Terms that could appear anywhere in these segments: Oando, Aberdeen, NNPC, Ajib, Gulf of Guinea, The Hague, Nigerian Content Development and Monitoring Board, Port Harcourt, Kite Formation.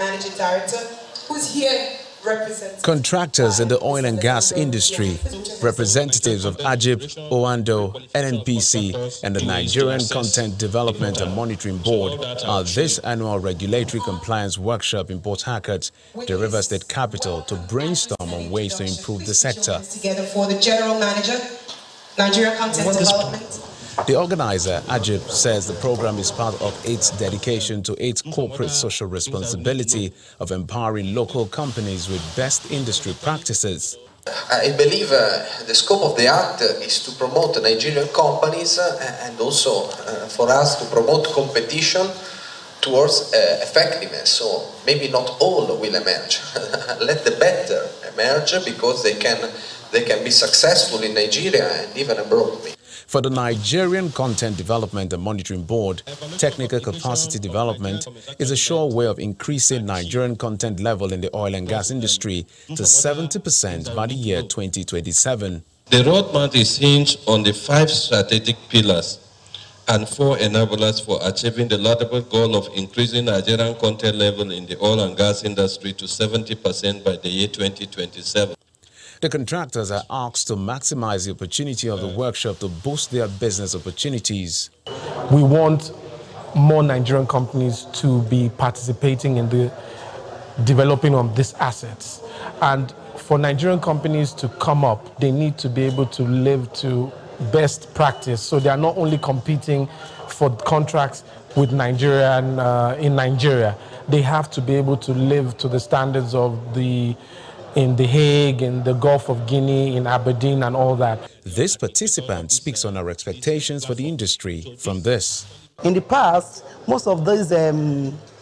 and Managing Director, who's here representing contractors in the oil and gas industry, representatives of Ajib, Oando, NNPC, and the Nigerian Content Development and Monitoring Board at this annual regulatory compliance workshop in Port Harcourt, the River State capital, to brainstorm on ways to improve the sector. Together for the General Manager, Nigerian Content Development. The organizer, Ajib, says the program is part of its dedication to its corporate social responsibility of empowering local companies with best industry practices. I believe the scope of the act is to promote Nigerian companies and also for us to promote competition towards effectiveness. So maybe not all will emerge. Let the better emerge because they can be successful in Nigeria and even abroad. For the Nigerian Content Development and Monitoring Board, technical capacity development is a sure way of increasing Nigerian content level in the oil and gas industry to 70% by the year 2027. The roadmap is hinged on the 5 strategic pillars and 4 enablers for achieving the laudable goal of increasing Nigerian content level in the oil and gas industry to 70% by the year 2027. The contractors are asked to maximize the opportunity of the workshop to boost their business opportunities. We want more Nigerian companies to be participating in the developing of these assets. And for Nigerian companies to come up, they need to be able to live to best practice. So they are not only competing for contracts with Nigerian, in Nigeria. They have to be able to live to the standards of the in The Hague, in the Gulf of Guinea, in Aberdeen and all that. This participant speaks on our expectations for the industry from this. In the past, most of these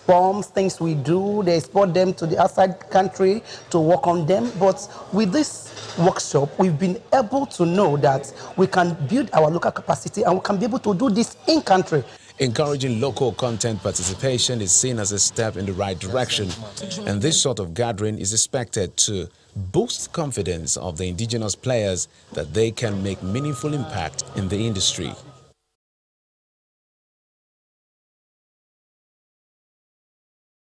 bombs, things we do, they export them to the outside country to work on them. But with this workshop, we've been able to know that we can build our local capacity and we can be able to do this in-country. Encouraging local content participation is seen as a step in the right direction, and this sort of gathering is expected to boost confidence of the indigenous players that they can make meaningful impact in the industry.